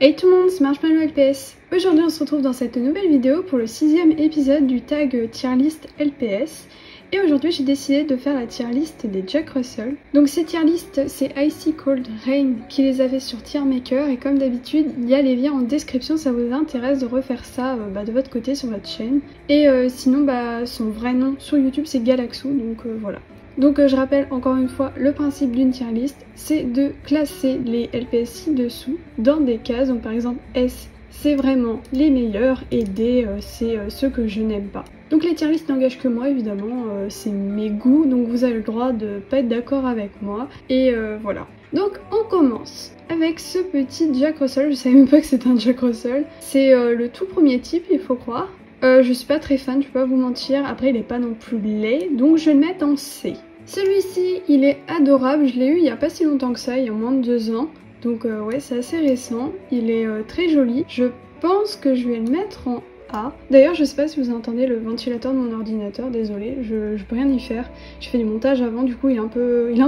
Hey tout le monde, c'est Marshmallow LPS. Aujourd'hui on se retrouve dans cette nouvelle vidéo pour le 6ème épisode du tag tier list LPS. Et aujourd'hui j'ai décidé de faire la tier list des Jack Russell. Donc ces tier list, c'est Icy Cold Rain qui les avait sur Tiermaker. Et comme d'habitude, il y a les liens en description, ça vous intéresse de refaire ça de votre côté sur votre chaîne. Et sinon son vrai nom sur YouTube c'est Galaxou, donc voilà. Donc je rappelle encore une fois le principe d'une tier list, c'est de classer les LPS ci-dessous dans des cases. Donc par exemple S c'est vraiment les meilleurs et D c'est ceux que je n'aime pas. Donc les tier list n'engagent que moi évidemment, c'est mes goûts, donc vous avez le droit de pas être d'accord avec moi et voilà. Donc on commence avec ce petit Jack Russell, je savais même pas que c'était un Jack Russell, c'est le tout premier type il faut croire. Je suis pas très fan, je peux pas vous mentir, après il est pas non plus laid, donc je vais le mettre en C. Celui-ci, il est adorable, je l'ai eu il n'y a pas si longtemps que ça, il y a moins de 2 ans. Donc ouais, c'est assez récent, il est très joli. Je pense que je vais le mettre en A. D'ailleurs, je sais pas si vous entendez le ventilateur de mon ordinateur, désolé, je peux rien y faire. J'ai fait du montage avant, du coup il est un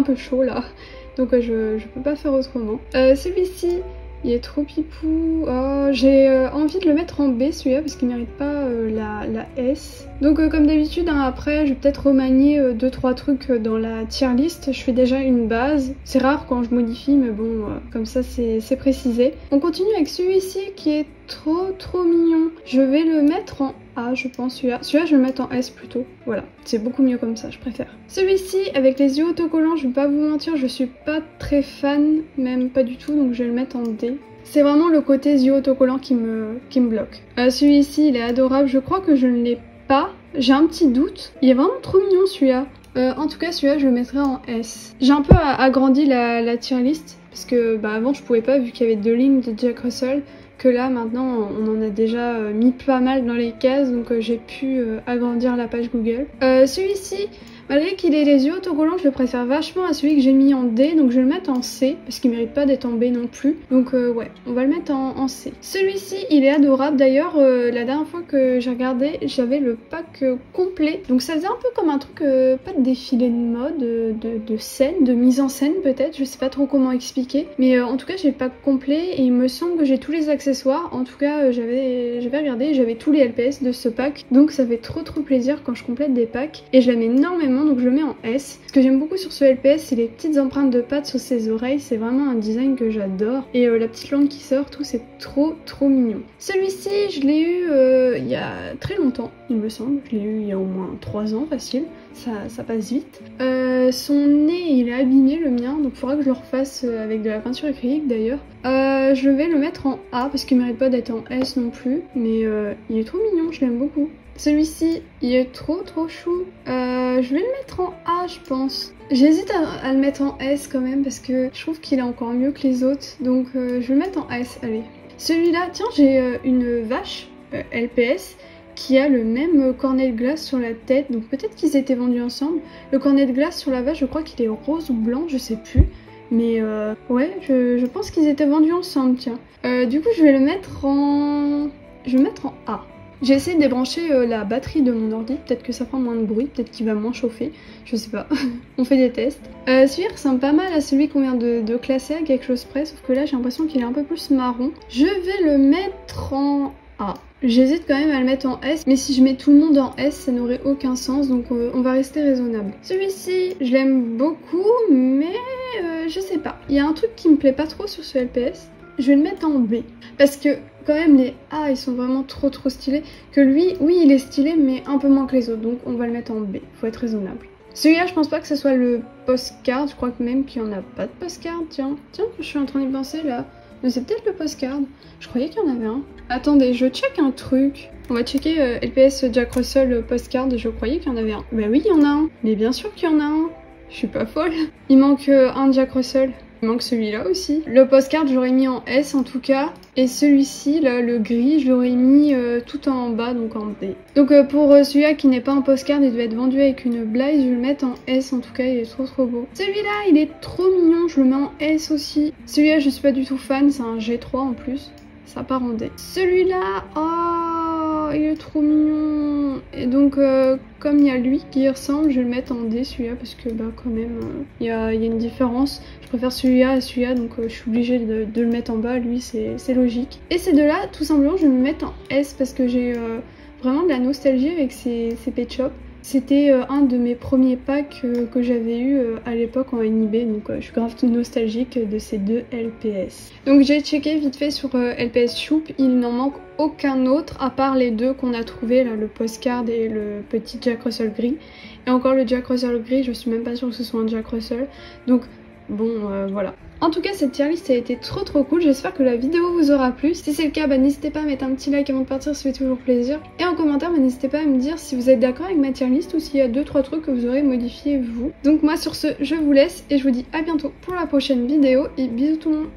peu chaud là. Donc je peux pas faire autrement. Celui-ci, il est trop pipou. Oh, j'ai envie de le mettre en B celui-là parce qu'il mérite pas la S. Donc comme d'habitude, hein, après je vais peut-être remanier 2-3 trucs dans la tier list. Je fais déjà une base. C'est rare quand je modifie mais bon, comme ça c'est précisé. On continue avec celui-ci qui est trop mignon. Je vais le mettre en A je pense celui-là. Celui-là je vais le mettre en S plutôt. Voilà, c'est beaucoup mieux comme ça, je préfère. Celui-ci avec les yeux autocollants, je vais pas vous mentir, je suis pas très fan, même pas du tout, donc je vais le mettre en D. C'est vraiment le côté yeux autocollants qui me bloque. Celui-ci il est adorable, je crois que je ne l'ai pas, j'ai un petit doute. Il est vraiment trop mignon celui-là. En tout cas celui-là je le mettrai en S. J'ai un peu agrandi la tier list parce que avant je pouvais pas vu qu'il y avait 2 lignes de Jack Russell, que là maintenant on en a déjà mis pas mal dans les cases, donc j'ai pu agrandir la page Google. Celui-ci, malgré qu'il ait les yeux autocollants, je le préfère vachement à celui que j'ai mis en D, donc je vais le mettre en C parce qu'il mérite pas d'être en B non plus, donc ouais, on va le mettre en C. Celui-ci il est adorable, d'ailleurs la dernière fois que j'ai regardé j'avais le pack complet, donc ça faisait un peu comme un truc, pas de défilé de mode, de scène, de mise en scène peut-être, je sais pas trop comment expliquer, mais en tout cas j'ai le pack complet et il me semble que j'ai tous les accessoires. En tout cas, j'avais regardé, j'avais tous les LPS de ce pack, donc ça fait trop plaisir quand je complète des packs et je l'aime énormément, donc je le mets en S. Ce que j'aime beaucoup sur ce LPS, c'est les petites empreintes de pattes sur ses oreilles, c'est vraiment un design que j'adore et la petite langue qui sort, tout c'est trop mignon. Celui-ci, je l'ai eu il y a très longtemps, il me semble, je l'ai eu il y a au moins 3 ans facile, ça passe vite. Son nez, il est abîmé le mien, donc il faudra que je le refasse avec de la peinture acrylique d'ailleurs. Je vais le mettre en A parce qu'il mérite pas d'être en S non plus, mais il est trop mignon, je l'aime beaucoup. Celui-ci, il est trop chou. Je vais le mettre en A je pense. J'hésite à le mettre en S quand même parce que je trouve qu'il est encore mieux que les autres, donc je vais le mettre en S, allez. Celui-là, tiens, j'ai une vache LPS qui a le même cornet de glace sur la tête, donc peut-être qu'ils étaient vendus ensemble. Le cornet de glace sur la vache, je crois qu'il est rose ou blanc, je sais plus. Mais ouais, je pense qu'ils étaient vendus ensemble, tiens. Du coup, je vais le mettre en... Je vais le mettre en A. J'ai essayé de débrancher la batterie de mon ordi, peut-être que ça prend moins de bruit, peut-être qu'il va moins chauffer, je sais pas. On fait des tests. Celui-là ressemble pas mal à celui qu'on vient de classer à quelque chose près, sauf que là j'ai l'impression qu'il est un peu plus marron. Je vais le mettre en A. J'hésite quand même à le mettre en S, mais si je mets tout le monde en S, ça n'aurait aucun sens, donc on va rester raisonnable. Celui-ci, je l'aime beaucoup, mais je sais pas. Il y a un truc qui me plaît pas trop sur ce LPS, je vais le mettre en B. Parce que quand même les A, ils sont vraiment trop stylés, que lui, oui il est stylé, mais un peu moins que les autres, donc on va le mettre en B, faut être raisonnable. Celui-là, je pense pas que ce soit le postcard, je crois que même qu'il y en a pas de postcard, tiens, je suis en train d'y penser là. Mais c'est peut-être le postcard. Je croyais qu'il y en avait un. Attendez, je check un truc. On va checker LPS Jack Russell postcard. Je croyais qu'il y en avait un. Bah oui, il y en a un. Mais bien sûr qu'il y en a un. Je suis pas folle. Il manque un Jack Russell. Il manque celui-là aussi. Le postcard, j'aurais mis en S en tout cas. Et celui-ci, là, le gris, je l'aurais mis tout en bas, donc en D. Donc pour celui-là qui n'est pas en postcard, il devait être vendu avec une blaze, je vais le mettre en S en tout cas, il est trop beau. Celui-là, il est trop mignon, je le mets en S aussi. Celui-là, je suis pas du tout fan, c'est un G3 en plus. Ça part en D. Celui-là, oh Oh, il est trop mignon. Et donc, comme il y a lui qui ressemble, je vais le mettre en D, celui-là, parce que, bah, quand même, il y a une différence. Je préfère celui-là à celui-là, donc je suis obligée de le mettre en bas. Lui, c'est logique. Et ces deux-là, tout simplement, je vais me mettre en S, parce que j'ai vraiment de la nostalgie avec ces Pet Shop. C'était un de mes premiers packs que j'avais eu à l'époque en NIB, donc je suis grave nostalgique de ces deux LPS. Donc j'ai checké vite fait sur LPS Shop, il n'en manque aucun autre à part les deux qu'on a trouvé là, le postcard et le petit Jack Russell gris. Et encore le Jack Russell gris, je suis même pas sûre que ce soit un Jack Russell, donc bon voilà. En tout cas, cette tier list a été trop cool, j'espère que la vidéo vous aura plu. Si c'est le cas, bah, n'hésitez pas à mettre un petit like avant de partir, ça fait toujours plaisir. Et en commentaire, bah, n'hésitez pas à me dire si vous êtes d'accord avec ma tier list ou s'il y a 2-3 trucs que vous aurez modifiés vous. Donc moi sur ce, je vous laisse et je vous dis à bientôt pour la prochaine vidéo et bisous tout le monde.